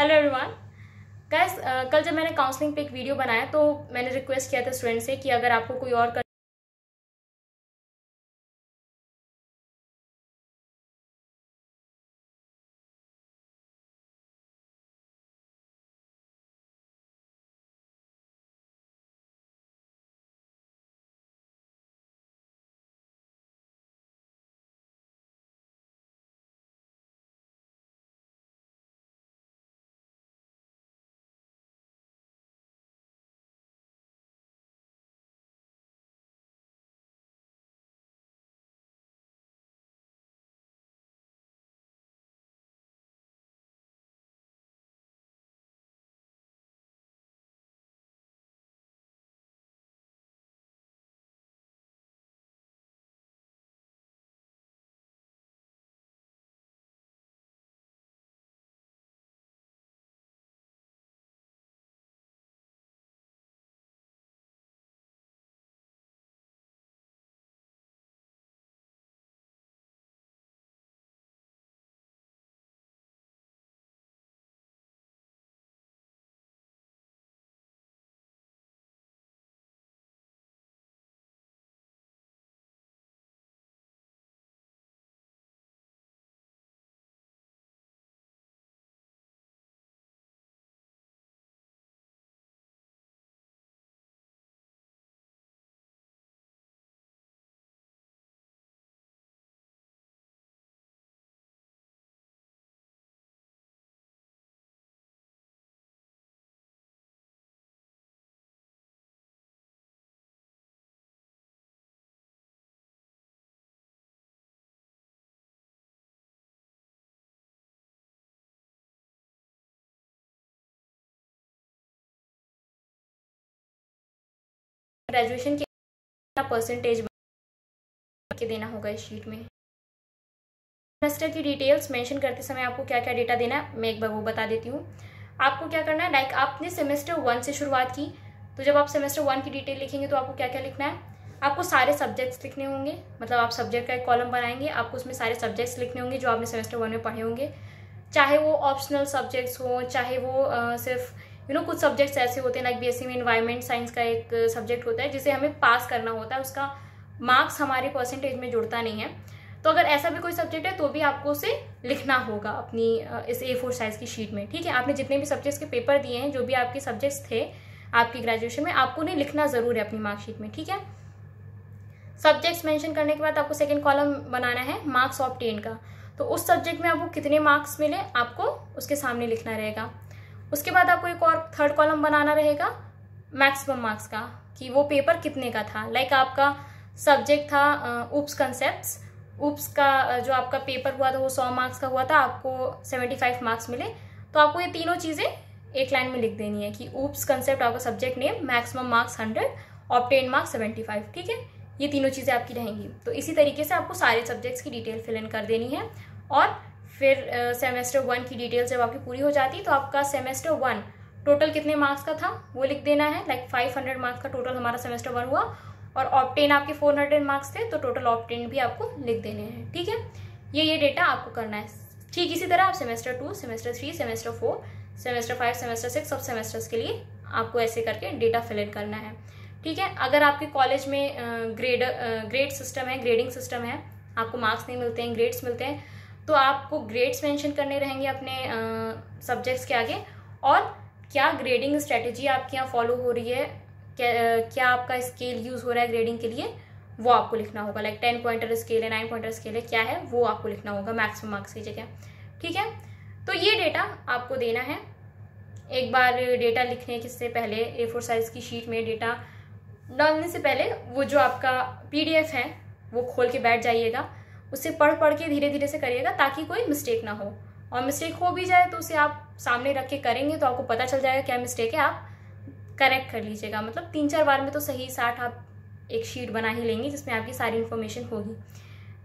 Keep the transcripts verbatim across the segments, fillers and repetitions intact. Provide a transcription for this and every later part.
Hello everyone guys, कल जब मैंने काउंसलिंग पे एक वीडियो बनाया तो मैंने रिक्वेस्ट किया था स्टूडेंट से कि अगर आपको कोई और कर... ग्रेजुएशन के परसेंटेज के देना होगा इस शीट में। सेमेस्टर की डिटेल्स मेंशन करते समय आपको क्या क्या डेटा देना है मैं एक बार वो बता देती हूँ। आपको क्या करना है, लाइक आपने सेमेस्टर वन से शुरुआत की तो जब आप सेमेस्टर वन की डिटेल लिखेंगे तो आपको क्या क्या लिखना है, आपको सारे सब्जेक्ट्स लिखने होंगे। मतलब आप सब्जेक्ट का एक कॉलम बनाएंगे, आपको उसमें सारे सब्जेक्ट्स लिखने होंगे जो आपने सेमेस्टर वन में पढ़े होंगे, चाहे वो ऑप्शनल सब्जेक्ट्स हों, चाहे वो आ, सिर्फ यू नो कुछ सब्जेक्ट्स ऐसे होते हैं लाइक बीएससी में एनवायरमेंट साइंस का एक सब्जेक्ट होता है जिसे हमें पास करना होता है, उसका मार्क्स हमारे परसेंटेज में जुड़ता नहीं है। तो अगर ऐसा भी कोई सब्जेक्ट है तो भी आपको उसे लिखना होगा अपनी इस ए फोर साइज की शीट में। ठीक है, आपने जितने भी सब्जेक्ट्स के पेपर दिए हैं, जो भी आपके सब्जेक्ट्स थे आपकी ग्रेजुएशन में, आपको उन्हें लिखना ज़रूर है अपनी मार्कशीट में। ठीक है, सब्जेक्ट्स मेंशन करने के बाद आपको सेकेंड कॉलम बनाना है मार्क्स ऑब्टेन का। तो उस सब्जेक्ट में आपको कितने मार्क्स मिले आपको उसके सामने लिखना रहेगा। उसके बाद आपको एक और थर्ड कॉलम बनाना रहेगा मैक्सिमम मार्क्स का, कि वो पेपर कितने का था। लाइक आपका सब्जेक्ट था ऊप्स कंसेप्ट्स, ऊप्स का जो आपका पेपर हुआ था वो सौ मार्क्स का हुआ था, आपको पचहत्तर मार्क्स मिले, तो आपको ये तीनों चीज़ें एक लाइन में लिख देनी है कि ऊप्स कंसेप्ट आपका subject name, maximum marks hundred, obtain marks seventy five. ठीक है, ये तीनों चीज़ें आपकी रहेंगी। तो इसी तरीके से आपको सारे सब्जेक्ट्स की डिटेल फिल इन कर देनी है और फिर सेमेस्टर वन की डिटेल्स जब आपकी पूरी हो जाती तो आपका सेमेस्टर वन टोटल कितने मार्क्स का था वो लिख देना है। लाइक फाइव हंड्रेड मार्क्स का टोटल हमारा सेमेस्टर वन हुआ और ऑब्टेन आपके फोर हंड्रेड मार्क्स थे, तो टोटल ऑब्टेन भी आपको लिख देने हैं। ठीक है, ये ये डेटा आपको करना है। ठीक इसी तरह आप semester two, semester three, semester four, semester five, semester six और सेमेस्टर्स के लिए आपको ऐसे करके डेटा फिल इन करना है। ठीक है, अगर आपके कॉलेज में ग्रेड ग्रेड सिस्टम है, ग्रेडिंग सिस्टम है, आपको मार्क्स नहीं मिलते हैं, ग्रेड्स मिलते हैं, तो आपको ग्रेड्स मेंशन करने रहेंगे अपने सब्जेक्ट्स के आगे और क्या ग्रेडिंग स्ट्रेटजी आपके यहाँ फॉलो हो रही है, क्या क्या आपका स्केल यूज़ हो रहा है ग्रेडिंग के लिए, वो आपको लिखना होगा। लाइक टेन पॉइंटर स्केल है, नाइन पॉइंटर स्केल है, क्या है वो आपको लिखना होगा मैक्सिमम मार्क्स की जगह। ठीक है, तो ये डेटा आपको देना है। एक बार डेटा लिखने के से पहले ए फोर साइज़ की शीट में डेटा डालने से पहले वो जो आपका पी डी एफ है वो खोल के बैठ जाइएगा, उसे पढ़ पढ़ के धीरे धीरे से करिएगा ताकि कोई मिस्टेक ना हो, और मिस्टेक हो भी जाए तो उसे आप सामने रख के करेंगे तो आपको पता चल जाएगा क्या मिस्टेक है, आप करेक्ट कर लीजिएगा। मतलब तीन चार बार में तो सही साठ आप एक शीट बना ही लेंगे जिसमें आपकी सारी इन्फॉर्मेशन होगी।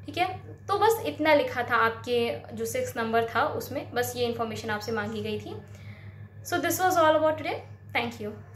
ठीक है, तो बस इतना लिखा था आपके जो सिक्स नंबर था उसमें, बस ये इन्फॉर्मेशन आपसे मांगी गई थी। So this was all about today, thank you.